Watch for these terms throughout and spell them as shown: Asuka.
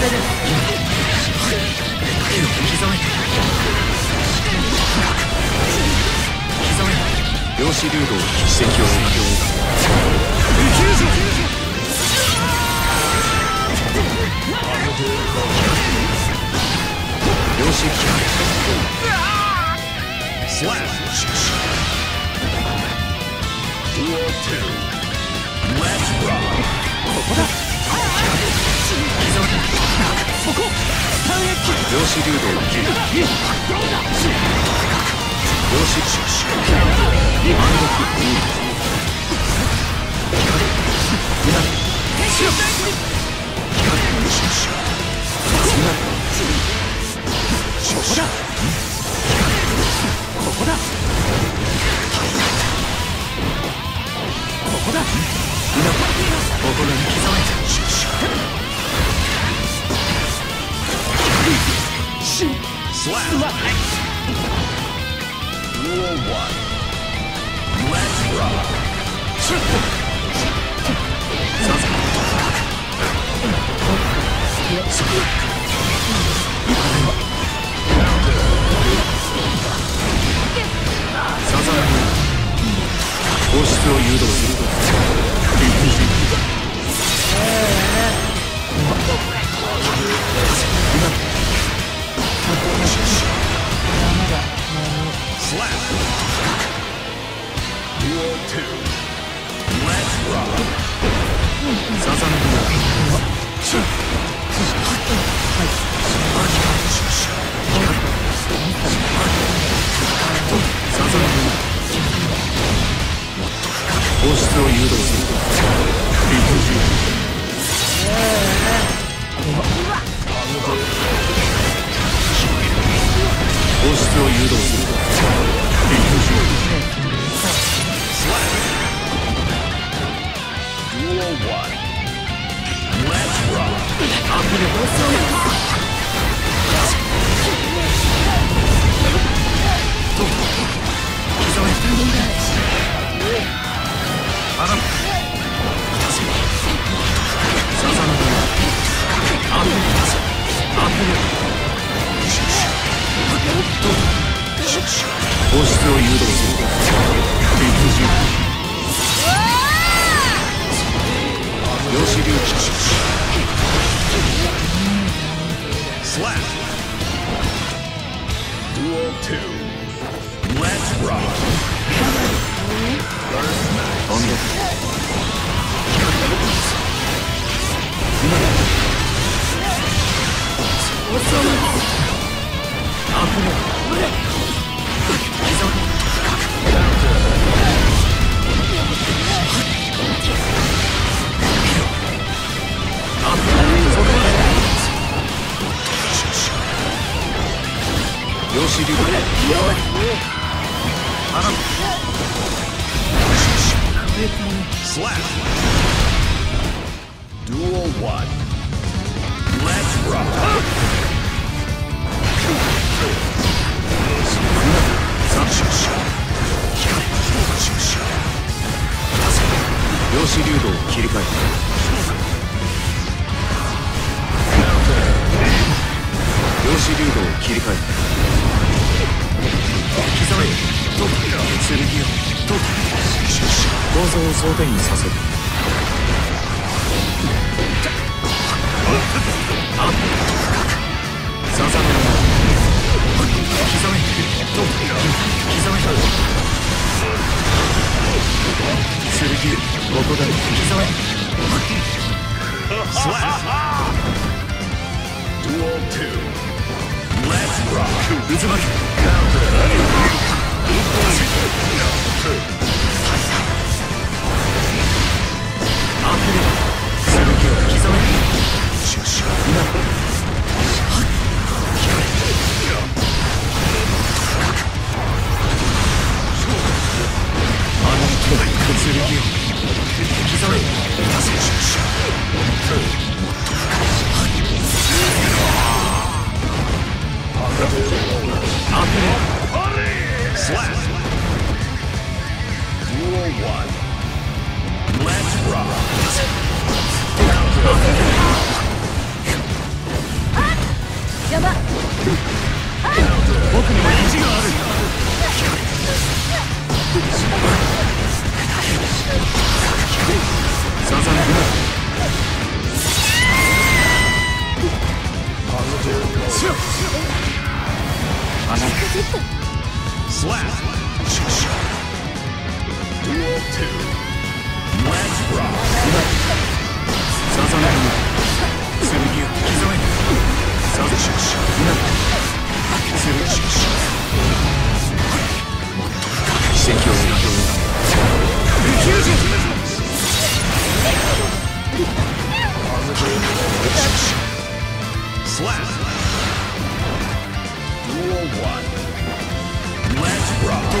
Let's rock. キック。スラッシュショット。デュエル2。レッツブロック。ささめるな。剣を刻め。サズシュショット。剣シュショット。もっと深い戦況を。宇宙人。 Slap. Duel 1. Let's rock. Nice.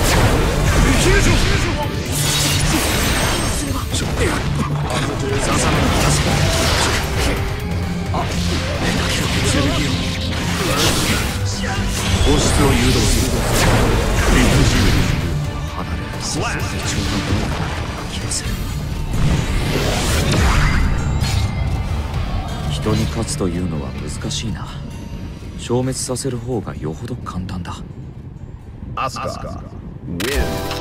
人に勝つというのは難しいな。消滅させる方がよほど簡単だ。アスカ、ウィン。